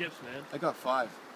skips, man. I got 5.